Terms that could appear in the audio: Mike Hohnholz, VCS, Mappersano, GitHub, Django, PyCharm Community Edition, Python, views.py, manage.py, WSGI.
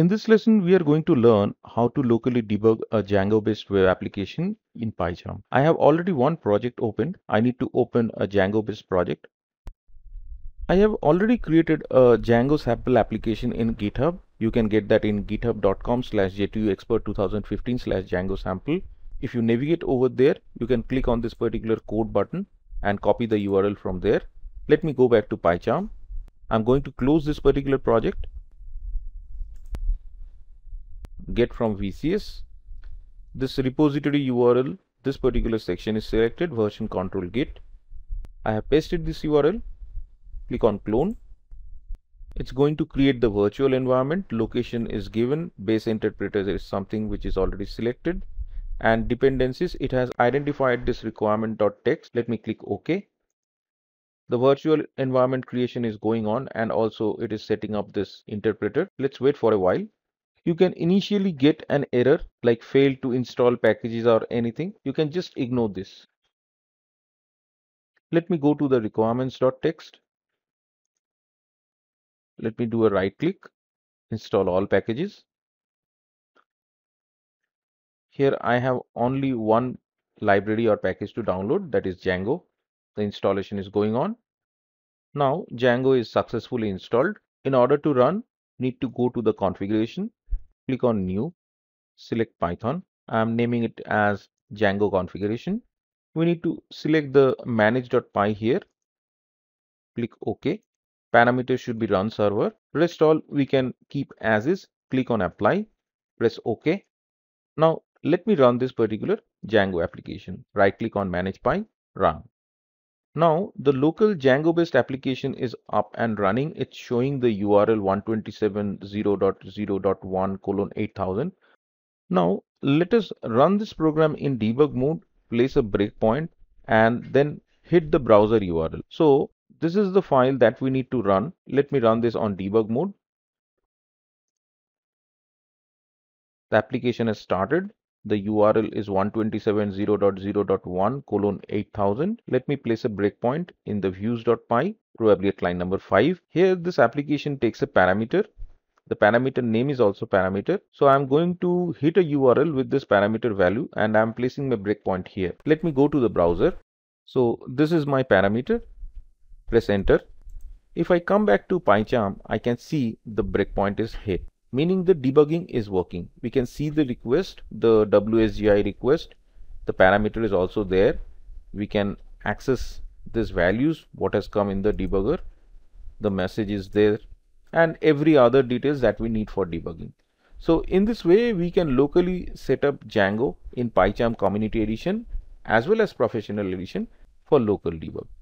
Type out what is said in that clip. In this lesson, we are going to learn how to locally debug a Django-based web application in PyCharm. I have already one project opened. I need to open a Django-based project. I have already created a Django sample application in GitHub. You can get that in github.com/j2eeexpert2015/Django sample. If you navigate over there, you can click on this particular code button and copy the URL from there. Let me go back to PyCharm. I'm going to close this particular project. Get from VCS. This repository URL, this particular section is selected, version control git. I have pasted this URL. Click on clone. It's going to create the virtual environment. Location is given. Base interpreter is something which is already selected. And dependencies, it has identified this requirement.txt. Let me click OK. The virtual environment creation is going on, and also it is setting up this interpreter. Let's wait for a while. You can initially get an error like fail to install packages or anything. You can just ignore this. Let me go to the requirements.txt. Let me do a right click, install all packages. Here I have only one library or package to download, that is Django. The installation is going on. Now Django is successfully installed. In order to run, need to go to the configuration. Click on new, select Python. I am naming it as Django configuration. We need to select the manage.py here. Click OK. Parameters should be run server. Rest all we can keep as is. Click on apply. Press OK. Now let me run this particular Django application. Right click on manage.py, run. Now the local Django based application is up and running. It's showing the URL 127.0.0.1:8000. Now let us run this program in debug mode, place a breakpoint, and then hit the browser URL. So this is the file that we need to run. Let me run this on debug mode. The application has started. The URL is 127.0.0.1:8000. Let me place a breakpoint in the views.py, probably at line number 5. Here this application takes a parameter. The parameter name is also parameter. So I'm going to hit a URL with this parameter value, and I'm placing my breakpoint here. Let me go to the browser. So this is my parameter. Press enter. If I come back to PyCharm, I can see the breakpoint is hit, meaning the debugging is working. We can see the request, the WSGI request. The parameter is also there. We can access these values, what has come in the debugger. The message is there, and every other details that we need for debugging. So in this way, we can locally set up Django in PyCharm Community Edition as well as Professional Edition for local debug.